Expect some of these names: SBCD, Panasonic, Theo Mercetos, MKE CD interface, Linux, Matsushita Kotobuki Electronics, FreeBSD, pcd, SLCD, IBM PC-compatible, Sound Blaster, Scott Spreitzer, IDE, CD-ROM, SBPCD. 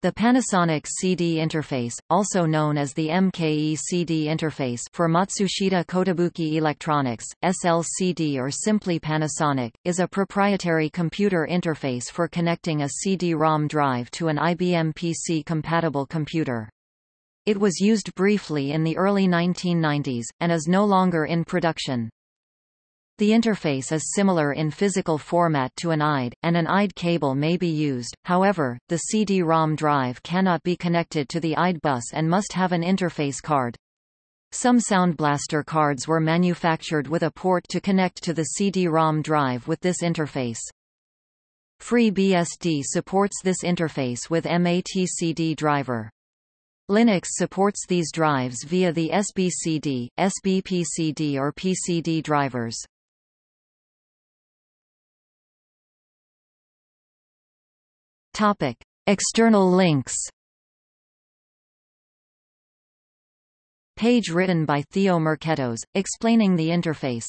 The Panasonic CD interface, also known as the MKE CD interface for Matsushita Kotobuki Electronics, SLCD or simply Panasonic, is a proprietary computer interface for connecting a CD-ROM drive to an IBM PC-compatible computer. It was used briefly in the early 1990s, and is no longer in production. The interface is similar in physical format to an IDE, and an IDE cable may be used. However, the CD-ROM drive cannot be connected to the IDE bus and must have an interface card. Some Sound Blaster cards were manufactured with a port to connect to the CD-ROM drive with this interface. FreeBSD supports this interface with MKE CD driver. Linux supports these drives via the SBCD, SBPCD or PCD drivers. External links. Page written by Theo Mercetos, explaining the interface.